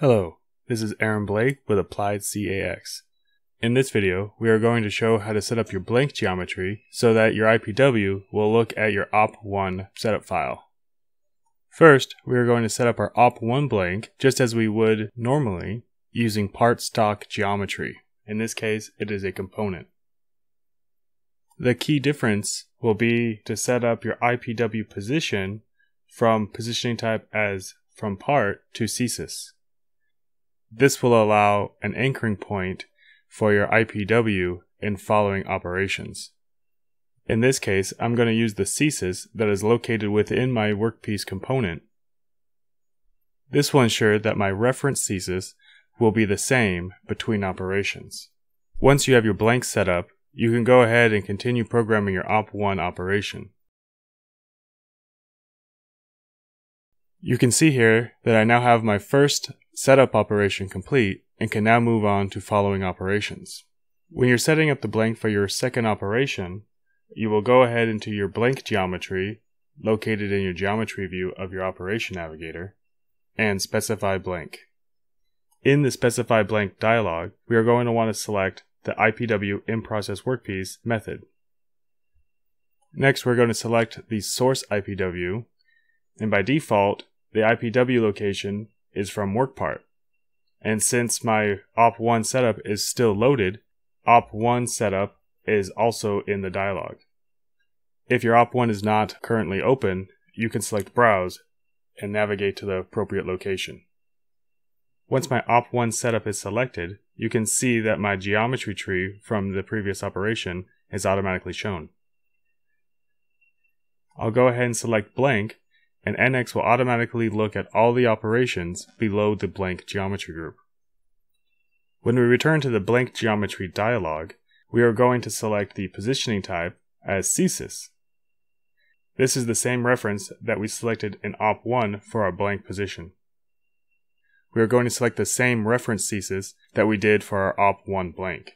Hello, this is Aaron Blake with Applied CAX. In this video, we are going to show how to set up your blank geometry so that your IPW will look at your OP1 setup file. First, we are going to set up our OP1 blank just as we would normally using part stock geometry. In this case, it is a component. The key difference will be to set up your IPW position from positioning type as from part to CSYS. This will allow an anchoring point for your IPW in following operations. In this case, I'm going to use the CSYS that is located within my workpiece component. This will ensure that my reference CSYS will be the same between operations. Once you have your blank set up, you can go ahead and continue programming your OP1 operation. You can see here that I now have my first setup operation complete and can now move on to following operations. When you're setting up the blank for your second operation, you will go ahead into your blank geometry located in your geometry view of your operation navigator and specify blank. In the specify blank dialog, we are going to want to select the IPW in-process workpiece method. Next, we're going to select the source IPW, and by default, the IPW location is from work part. And since my OP1 setup is still loaded, OP1 setup is also in the dialog. If your OP1 is not currently open, you can select Browse and navigate to the appropriate location. Once my OP1 setup is selected, you can see that my geometry tree from the previous operation is automatically shown. I'll go ahead and select blank, and NX will automatically look at all the operations below the blank geometry group. When we return to the blank geometry dialog, we are going to select the positioning type as CSYS. This is the same reference that we selected in OP1 for our blank position. We are going to select the same reference CSYS that we did for our OP1 blank.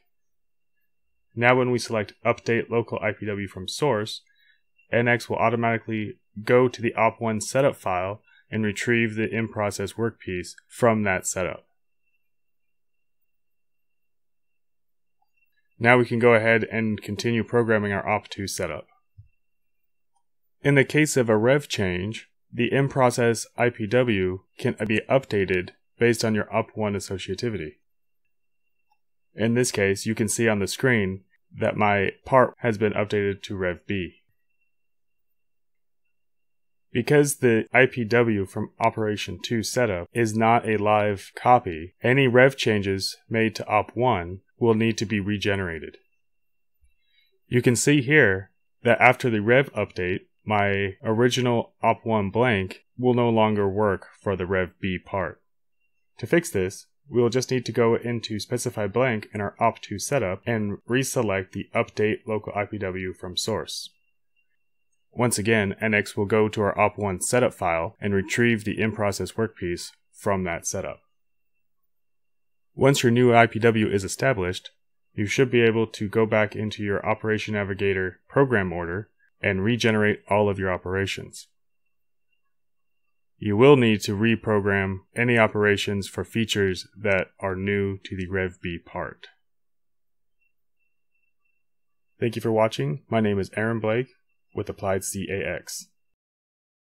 Now when we select Update Local IPW from Source, NX will automatically go to the OP1 setup file and retrieve the in-process workpiece from that setup. Now we can go ahead and continue programming our OP2 setup. In the case of a rev change, the in-process IPW can be updated based on your OP1 associativity. In this case, you can see on the screen that my part has been updated to Rev B. Because the IPW from Operation 2 setup is not a live copy, any rev changes made to OP1 will need to be regenerated. You can see here that after the rev update, my original OP1 blank will no longer work for the Rev B part. To fix this, we will just need to go into Specify Blank in our OP2 setup and reselect the Update Local IPW from Source. Once again, NX will go to our OP1 setup file and retrieve the in-process workpiece from that setup. Once your new IPW is established, you should be able to go back into your Operation Navigator program order and regenerate all of your operations. You will need to reprogram any operations for features that are new to the Rev B part. Thank you for watching. My name is Aaron Blake with Applied CAX.